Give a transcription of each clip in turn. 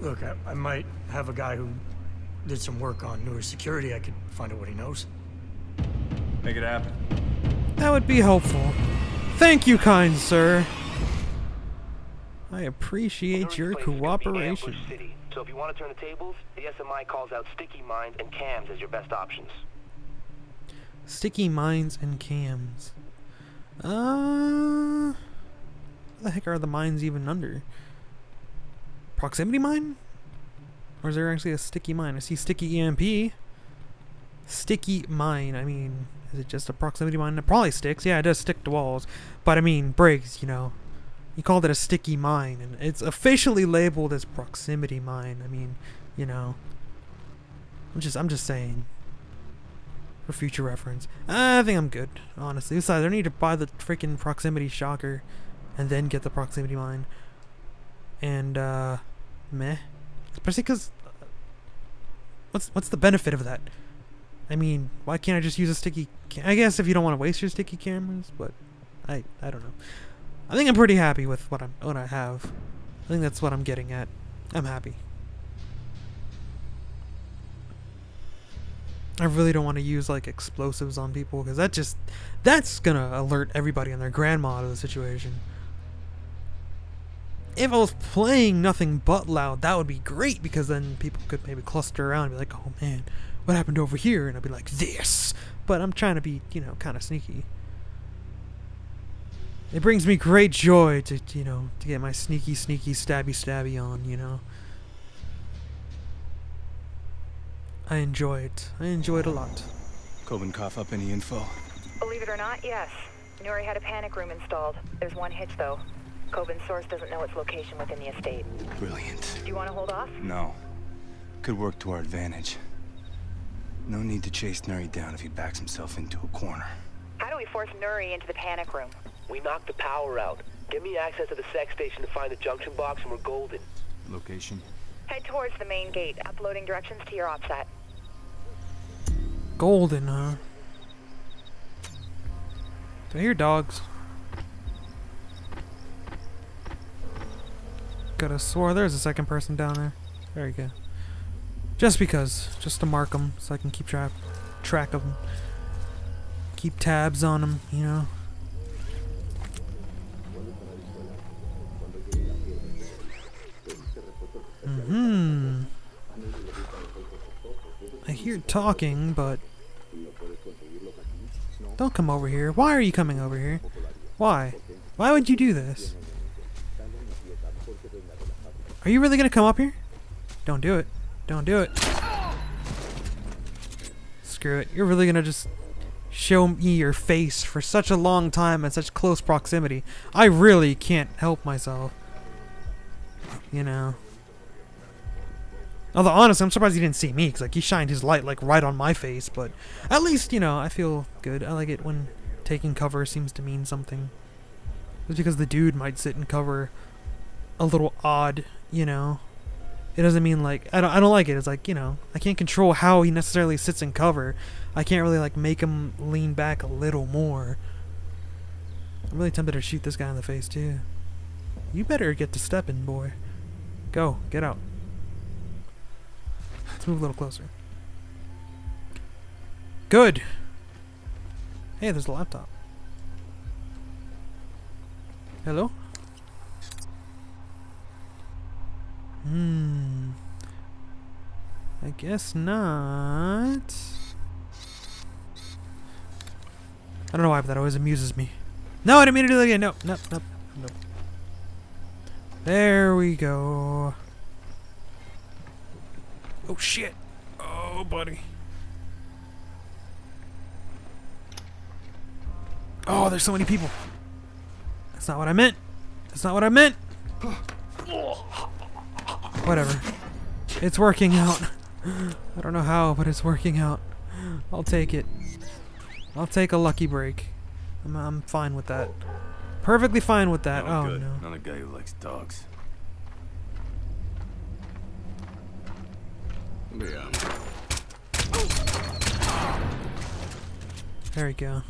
Look, I might have a guy who did some work on Nuri security. I could find out what he knows. Make it happen. That would be helpful. Thank you, kind sir. I appreciate your cooperation. So if you want to turn the tables, the SMI calls out sticky mines and cams as your best options. Sticky mines and cams. What the heck are the mines even under? Proximity mine? Or is there actually a sticky mine? I see sticky EMP. Sticky mine, I mean, is it just a proximity mine? It probably sticks, yeah, it does stick to walls. But I mean, Briggs, you know. He called it a sticky mine, and it's officially labeled as proximity mine. I mean, you know, I'm just saying for future reference. I think I'm good, honestly. Besides, I don't need to buy the freaking proximity shocker and then get the proximity mine. And meh, especially because what's the benefit of that? I mean, why can't I just use a sticky? I guess if you don't want to waste your sticky cameras, but I don't know. I think I'm pretty happy with what I have. I think that's what I'm getting at. I'm happy. I really don't want to use like explosives on people because that's gonna alert everybody and their grandma to the situation. If I was playing nothing but loud, that would be great because then people could maybe cluster around and be like, "Oh man, what happened over here?" And I'd be like, "This." But I'm trying to be, you know, kind of sneaky. It brings me great joy to, you know, to get my sneaky, stabby on, you know. I enjoy it. I enjoy it a lot. Coben, cough up any info? Believe it or not, yes. Nuri had a panic room installed. There's one hitch, though. Coben's source doesn't know its location within the estate. Brilliant. Do you want to hold off? No. Could work to our advantage. No need to chase Nuri down if he backs himself into a corner. How do we force Nuri into the panic room? We knocked the power out. Give me access to the sex station to find the junction box and we're golden. Location? Head towards the main gate, uploading directions to your offset. Golden, huh? Do I hear dogs? Could have swore there's a second person down there. There you go. Just because. Just to mark them so I can keep track of them. Keep tabs on them, you know? Hmm. I hear talking, but don't come over here. Why are you coming over here? Why? Why would you do this? Are you really gonna come up here? Don't do it. Don't do it. Screw it. You're really gonna just show me your face for such a long time and such close proximity. I really can't help myself. You know. Although, honestly, I'm surprised he didn't see me, because, like, he shined his light, like, right on my face, but at least, you know, I feel good. I like it when taking cover seems to mean something. Just because the dude might sit in cover a little odd, you know. It doesn't mean, like, I don't like it. It's like, you know, I can't control how he necessarily sits in cover. I can't really, like, make him lean back a little more. I'm really tempted to shoot this guy in the face, too. You better get to stepping, boy. Go. Get out. Let's move a little closer. Good! Hey, there's a laptop. Hello? Hmm. I guess not. I don't know why, but that always amuses me. No, I didn't mean to do that again. No, no, no, no. There we go. Oh shit! Oh buddy! Oh, there's so many people. That's not what I meant. That's not what I meant. Whatever. It's working out. I don't know how, but it's working out. I'll take it. I'll take a lucky break. I'm fine with that. Perfectly fine with that. No, oh good. No! Not a guy who likes dogs. Yeah. There we go.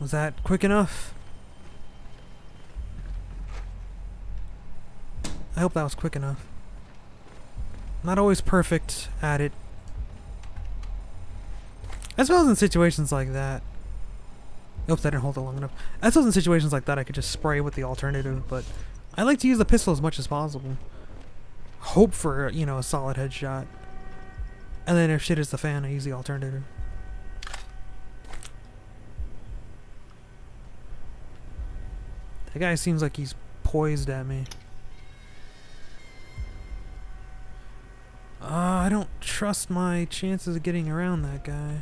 Was that quick enough? I hope that was quick enough. Not always perfect at it. I suppose in situations like that... Oops, I didn't hold it long enough. I suppose in situations like that I could just spray with the alternative, but... I like to use the pistol as much as possible. Hope for, you know, a solid headshot. And then if shit is the fan, I use the alternative. That guy seems like he's poised at me. I don't trust my chances of getting around that guy.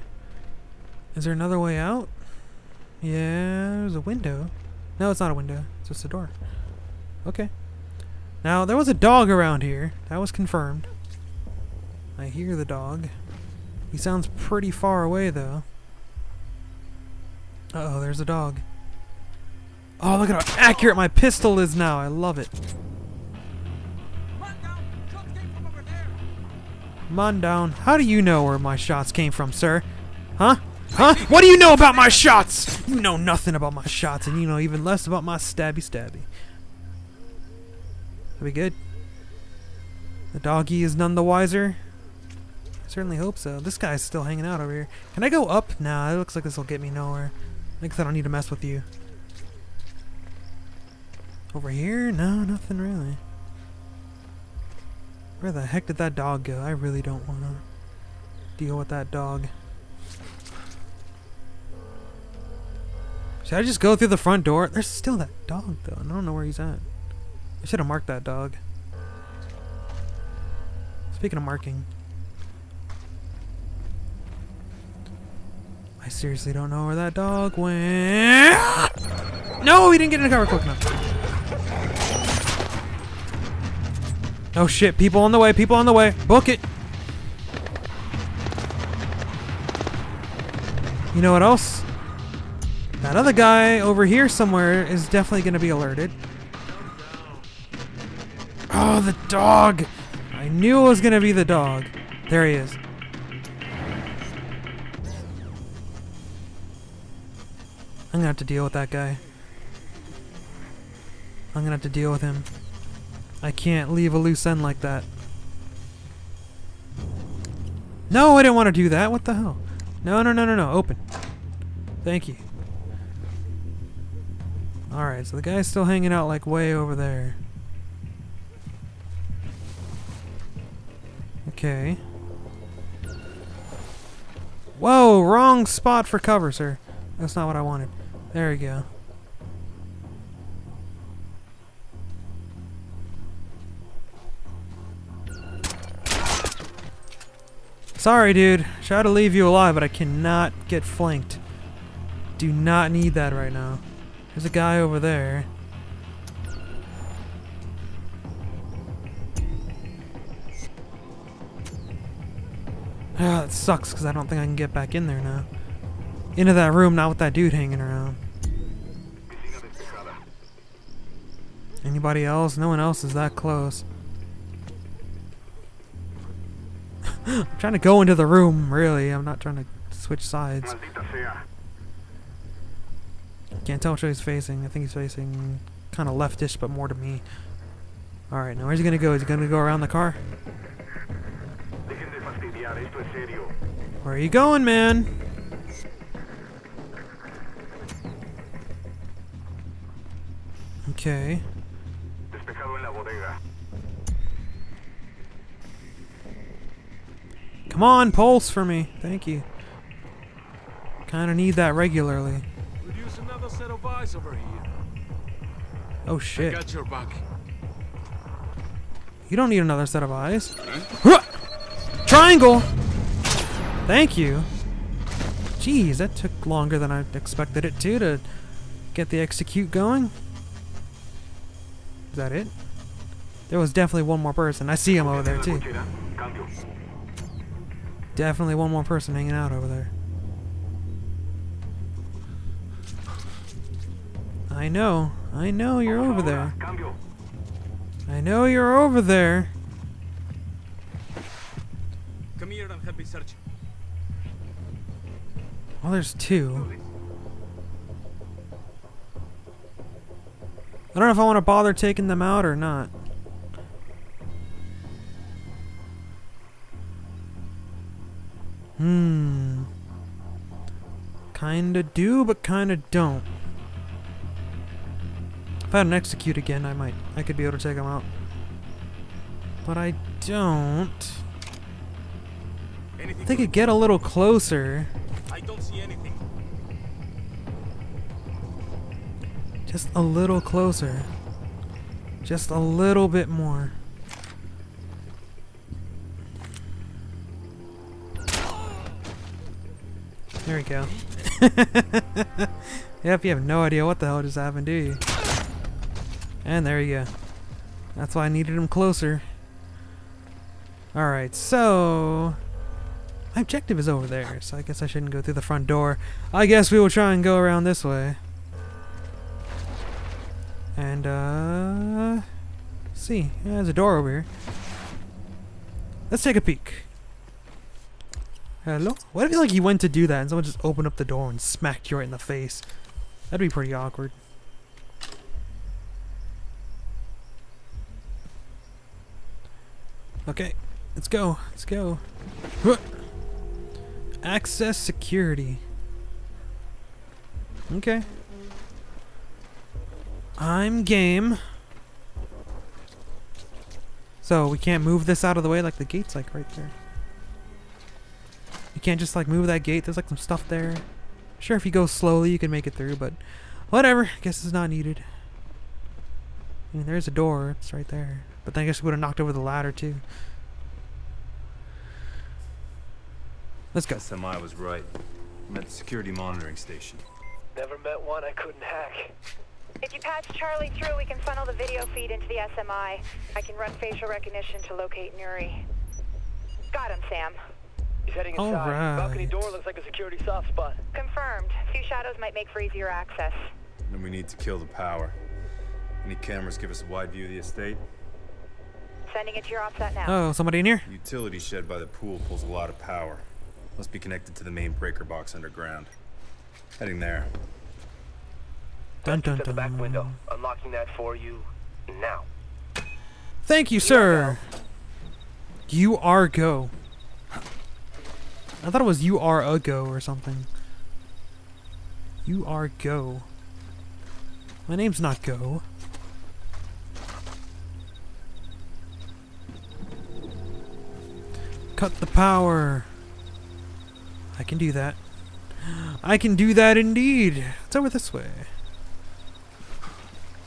Is there another way out? Yeah, there's a window. No, it's not a window. It's just a door. Okay. Now, there was a dog around here. That was confirmed. I hear the dog. He sounds pretty far away, though. Uh-oh, there's a dog. Oh, look at how accurate my pistol is now. I love it. Come on down. How do you know where my shots came from, sir? Huh? Huh? What do you know about my shots? You know nothing about my shots, and you know even less about my stabby. That'd be good. The doggy is none the wiser. I certainly hope so. This guy's still hanging out over here. Can I go up? Nah, it looks like this will get me nowhere. I guess I don't need to mess with you. Over here? No, nothing really. Where the heck did that dog go? I really don't want to deal with that dog. Should I just go through the front door? There's still that dog, though. I don't know where he's at. I should have marked that dog. Speaking of marking, I seriously don't know where that dog went. No, he didn't get in the cover quick enough. Oh shit, people on the way, people on the way. Book it. You know what else? That other guy over here somewhere is definitely going to be alerted. Oh, the dog! I knew it was gonna be the dog. There he is. I'm gonna have to deal with that guy. I'm gonna have to deal with him. I can't leave a loose end like that. No, I didn't want to do that. What the hell? No, no, no, no, no. Open. Thank you. Alright, so the guy's still hanging out like way over there. Okay. Whoa, wrong spot for cover, sir. That's not what I wanted. There we go. Sorry, dude. Try to leave you alive, but I cannot get flanked. Do not need that right now. There's a guy over there. Oh, that sucks because I don't think I can get back in there now. Into that room, not with that dude hanging around. Anybody else? No one else is that close. I'm trying to go into the room, really. I'm not trying to switch sides. Can't tell which way he's facing. I think he's facing kind of leftish, but more to me. Alright, now where's he going to go? Is he going to go around the car? Where are you going, man? Okay. Come on, pulse for me. Thank you. Kind of need that regularly. Reduce another set of eyes over here. Oh shit. I got your back. You don't need another set of eyes. Huh? Triangle! Thank you! Jeez, that took longer than I expected it to get the execute going. Is that it? There was definitely one more person. I see him over there too. Definitely one more person hanging out over there. I know you're over there. I know you're over there. Well, there's two. I don't know if I want to bother taking them out or not. Kinda do, but kinda don't. If I had an execute again, I could be able to take him out. But I don't. Anything? If they could get a little closer. I don't see anything. Just a little closer. Just a little bit more. There we go. Yep, you have no idea what the hell just happened, do you? And there you go. That's why I needed him closer. Alright, so... my objective is over there, so I guess I shouldn't go through the front door. I guess we will try and go around this way. And, see. Yeah, there's a door over here. Let's take a peek. Hello? What if you went to do that and someone just opened up the door and smacked you right in the face? That'd be pretty awkward. Okay, let's go. Let's go. Access security. Okay. I'm game. So we can't move this out of the way, like the gate's like right there. You can't just like move that gate. There's like some stuff there. Sure, if you go slowly you can make it through, but whatever. I guess it's not needed. I mean, there's a door. It's right there. But then I guess we would have knocked over the ladder too. Let's go. SMI was right. I'm at the security monitoring station. Never met one I couldn't hack. If you patch Charlie through, we can funnel the video feed into the SMI. I can run facial recognition to locate Nuri. Got him, Sam. He's heading inside. Right. Balcony door looks like a security soft spot. Confirmed. Few shadows might make for easier access. Then we need to kill the power. Any cameras give us a wide view of the estate? Sending it to your offset now. Oh, somebody in here? The utility shed by the pool pulls a lot of power. Must be connected to the main breaker box underground. Heading there. Dun dun dun. To the back window. Unlocking that for you now. Thank you, sir. You are go. I thought it was you are a go or something. You are go. My name's not go. Cut the power. I can do that. I can do that indeed. It's over this way.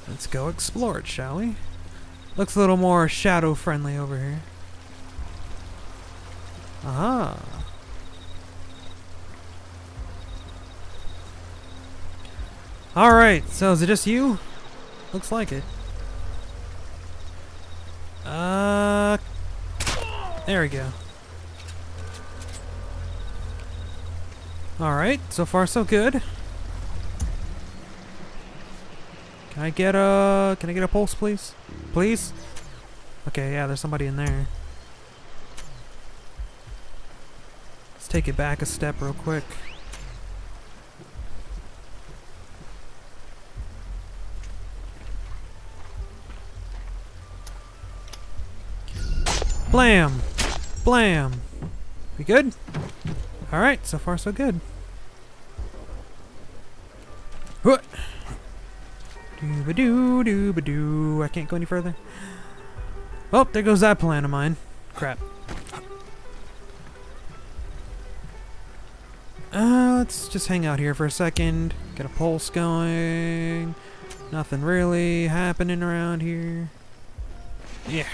Let's go explore it, shall we? Looks a little more shadow friendly over here. Aha. Alright, so is it just you? Looks like it. There we go. Alright, so far so good. Can I get a... can I get a pulse, please? Please? Okay, yeah, there's somebody in there. Let's take it back a step real quick. Blam! Blam! We good? Alright, so far so good. What? Doo-ba-doo, doo-ba-doo. I can't go any further. Oh, there goes that plan of mine. Crap. Let's just hang out here for a second. Get a pulse going. Nothing really happening around here. Yeah.